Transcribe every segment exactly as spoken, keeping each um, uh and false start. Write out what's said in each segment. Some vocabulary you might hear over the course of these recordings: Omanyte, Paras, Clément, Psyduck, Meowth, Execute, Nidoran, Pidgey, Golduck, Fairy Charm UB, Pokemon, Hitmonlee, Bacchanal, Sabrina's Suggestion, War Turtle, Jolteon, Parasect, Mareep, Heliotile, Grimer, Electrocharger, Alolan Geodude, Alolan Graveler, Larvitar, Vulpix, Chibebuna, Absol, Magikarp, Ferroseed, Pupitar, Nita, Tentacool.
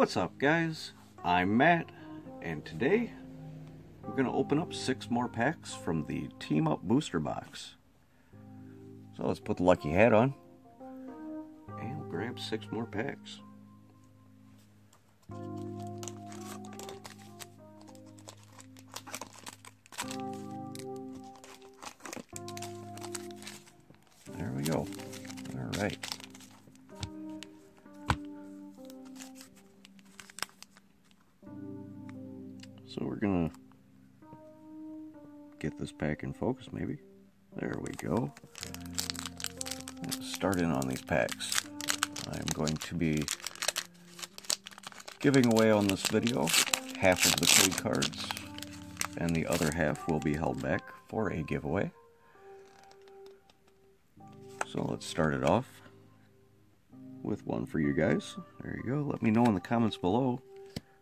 What's up guys, I'm Matt, and today we're going to open up six more packs from the Team Up Booster Box. So let's put the lucky hat on, and we'll grab six more packs. There we go, alright. So we're gonna get this pack in focus maybe. There we go. Let's start in on these packs. I'm going to be giving away on this video half of the trade cards, and the other half will be held back for a giveaway. So let's start it off with one for you guys. There you go. Let me know in the comments below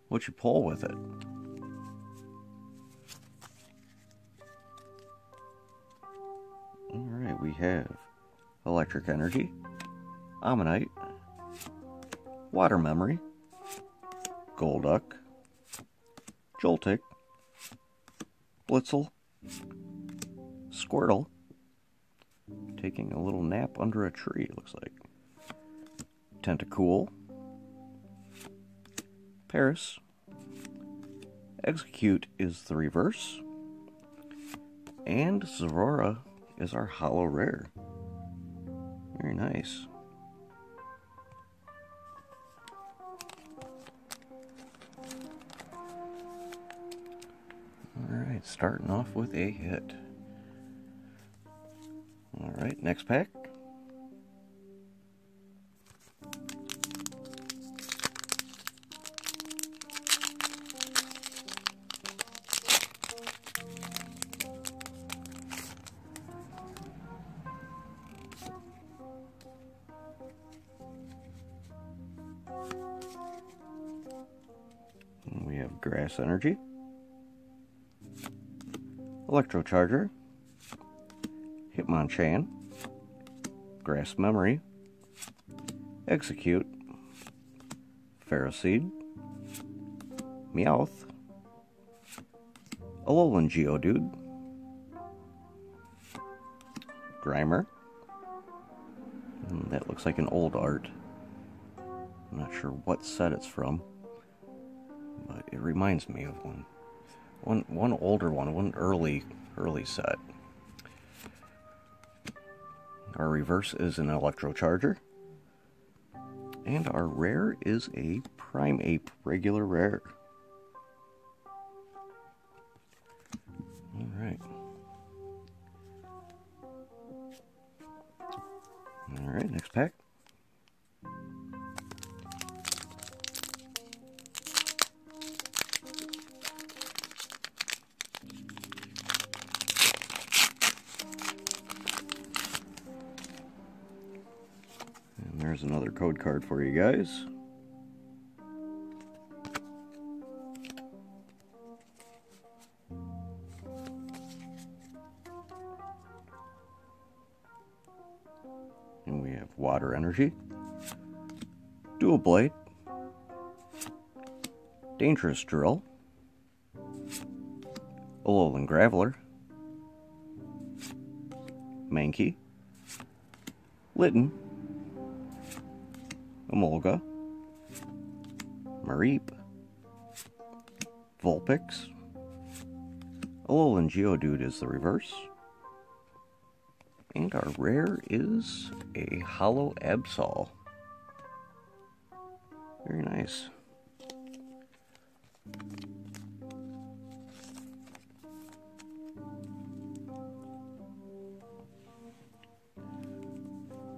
what you pull with it. Alright, we have Electric Energy, Omanyte, Water Memory, Golduck, Jolteon, Blitzel, Squirtle, taking a little nap under a tree, it looks like, Tentacool, Paras, Execute is the reverse, and Zorora is our Holo Rare. Very nice. Alright, starting off with a hit. Alright, next pack. And we have Grass Energy, Electrocharger, Hitmonchan, Grass Memory, Execute, Ferroseed, Meowth, Alolan Geodude, Grimer, and that looks like an old art. I'm not sure what set it's from, but it reminds me of one. One, one older one, one early, early set. Our reverse is an Electrocharger. And our rare is a Primeape regular rare. Alright. Alright, next pack. There's another code card for you guys. And we have Water Energy, Dual Blade, Dangerous Drill, Alolan Graveler, Mankey, Litten, Emolga, Mareep, Vulpix, Alolan Geodude is the reverse, and our rare is a Holo Absol. Very nice.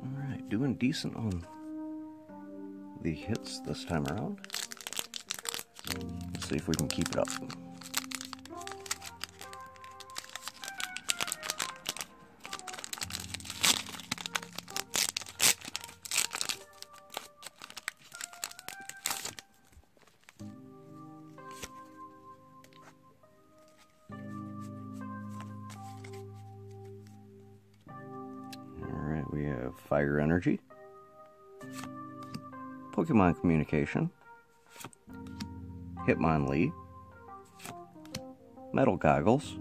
Alright, doing decent on the hits this time around. Let's see if we can keep it up. Alright, we have Fire Energy, Pokemon Communication, Hitmonlee, Metal Goggles,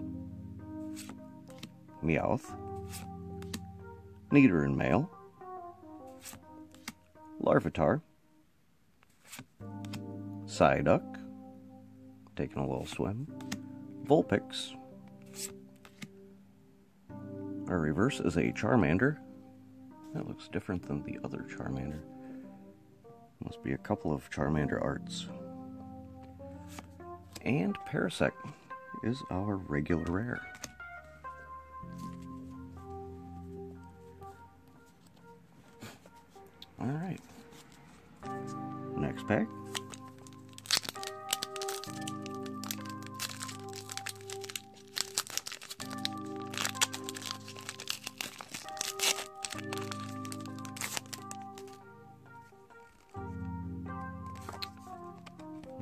Meowth, Nidoran Male, Larvitar, Psyduck, taking a little swim, Vulpix. Our reverse is a Charmander. That looks different than the other Charmander. Must be a couple of Charmander arts. And Parasect is our regular rare. Alright. Next pack.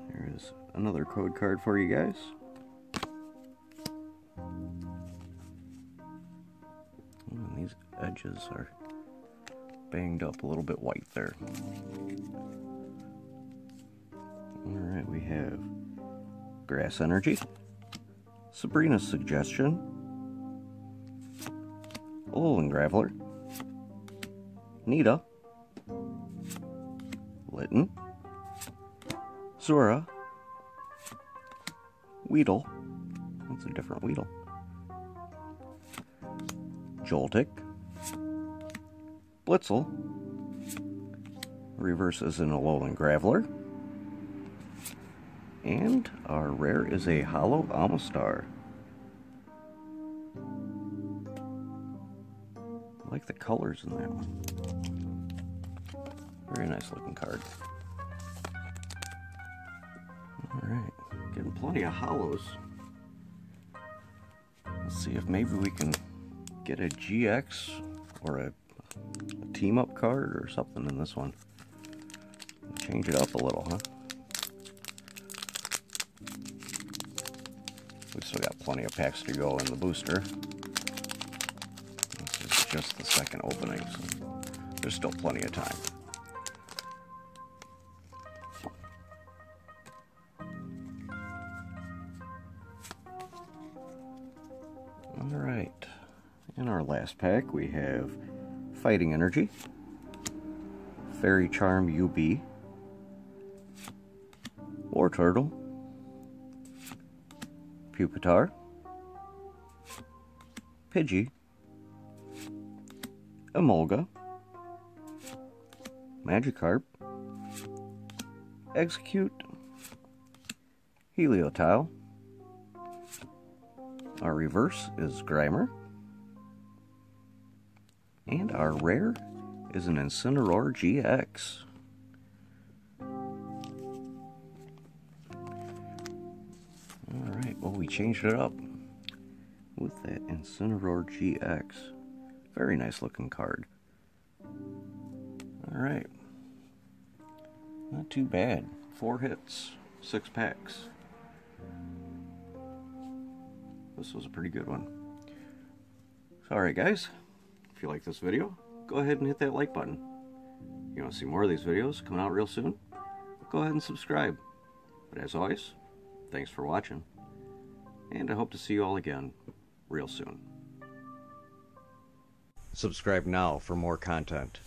There's another code card for you guys. And these edges are banged up, a little bit white there. Alright, we have Grass Energy, Sabrina's Suggestion, Alolan Graveler, Nita, Litten, Zorora, Weedle, that's a different Weedle, Jolteon, Blitzel, reverse is an Alolan Graveler, and our rare is a Hollow Amistar. I like the colors in that one. Very nice looking card. Alright, getting plenty of hollows. Let's see if maybe we can get a G X or a Team Up card or something in this one. Change it up a little, huh? We still got plenty of packs to go in the booster. This is just the second opening, so there's still plenty of time. Alright, in our last pack we have Fighting Energy, Fairy Charm U B, War Turtle, Pupitar, Pidgey, Emolga, Magikarp, Execute, Heliotile. Our reverse is Grimer. And our rare is an Incineroar G X. Alright, well we changed it up with that Incineroar G X. Very nice looking card. Alright. Not too bad. Four hits, six packs. This was a pretty good one. So, alright guys. If you like this video, go ahead and hit that like button. You want to see more of these videos coming out real soon? Go ahead and subscribe. But as always, thanks for watching, and I hope to see you all again real soon. Subscribe now for more content.